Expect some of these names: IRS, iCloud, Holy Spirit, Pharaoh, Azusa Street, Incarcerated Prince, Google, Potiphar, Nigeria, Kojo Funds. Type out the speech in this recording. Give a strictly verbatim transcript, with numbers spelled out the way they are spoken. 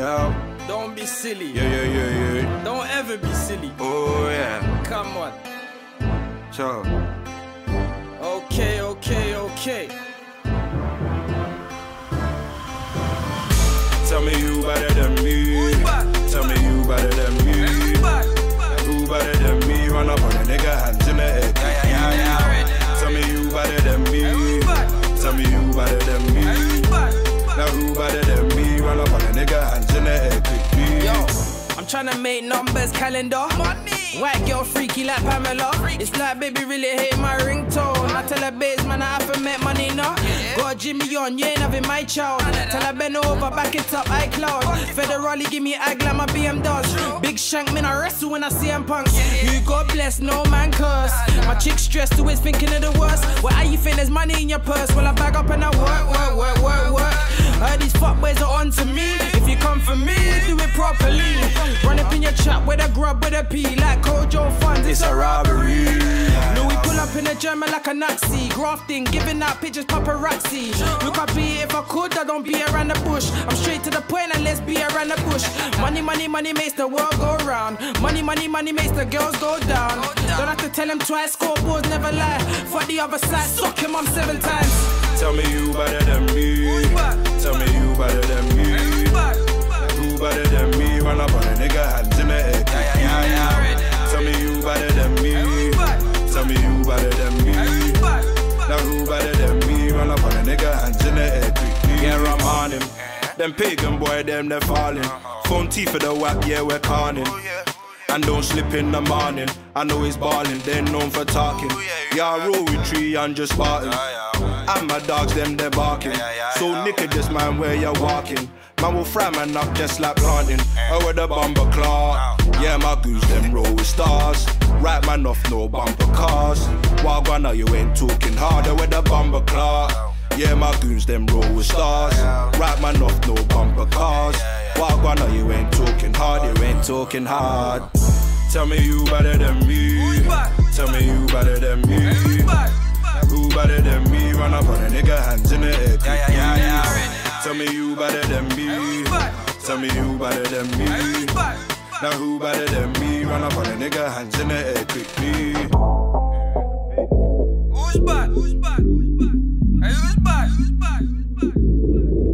I out. Don't be silly. Yeah, yeah, yeah, yeah. Don't ever be silly. Oh, yeah. Come on. So. Okay, okay, okay. Tell me you better than me. Tell me you better than me. Who better than me? Run up on a nigga, hands in the air. Yeah, yeah, yeah, yeah. Tell me you better than me. Tell me you better than me. Now who better than me? Run up on a nigga, hands in the air. Yo, I'm tryna make numbers calendar. Money. White girl freaky like Pamela. Freaky. It's like baby really hate my ringtone. I tell her babes man I haven't met money now. Yeah. Got Jimmy on, you ain't having my child. Nah, nah, tell her bend over, back it up, iCloud. Federally give me eye glam, my B M does. True. Big shank, man I wrestle when I see them punks. Yeah, yeah. You God bless, no man curse. Nah, nah. My chick stressed, always thinking of the worst. Well, how you think there's money in your purse? Well, I bag up and I work, work, work, work, work. Heard these fuckboys are on to me. If you come for me, do it properly. Run up in your trap with a grub, with a pee. Like Kojo Funds, it's a robbery. No, we pull up in a German like a Nazi. Grafting, giving out pictures, paparazzi. Look, I'd be if I could, I don't be around the bush. I'm straight to the point and let's be around the bush. Money, money, money makes the world go round. Money, money, money makes the girls go down. Don't have to tell them twice, scoreboards never lie. Fuck the other side, suck him up seven times. Tell me you better than me. Tell me you better than me. Who better than me? Run up on a nigga, hands in the air. Yeah, yeah, yeah. Tell me you better than me. Tell me you better than me. Now who better than me? Run up on a nigga, hands in the air. Yeah, I'm on him. Them pagan boy, them they're falling. Phone teeth for the whack, yeah, we're conning. And don't slip in the morning. I know he's balling, they're known for talking. Yeah, I roll with three and just Spartan. And my dogs, them they're barking. So nicker this man where you're walking. Man will fry man up just like planting. Oh, with the bumper claw. Yeah, my goose, them roll with stars. Right man off, no bumper cars. Wild guy, now you ain't talking harder with the bumper claw. Yeah, my goons, them roll with stars. Right man off, no bumper cars. Wild guy, now you ain't talking hard, you ain't talking hard. Tell me you better than me. Tell me you better than me. Who better than me? Run up on a nigga, hands in the air. Yeah, yeah, yeah. Tell me you better than me. Tell me you better than me. Now who better than me? Run up on a nigga, hands in the air quickly. Who's back? Who's back? Who's back? Who's back?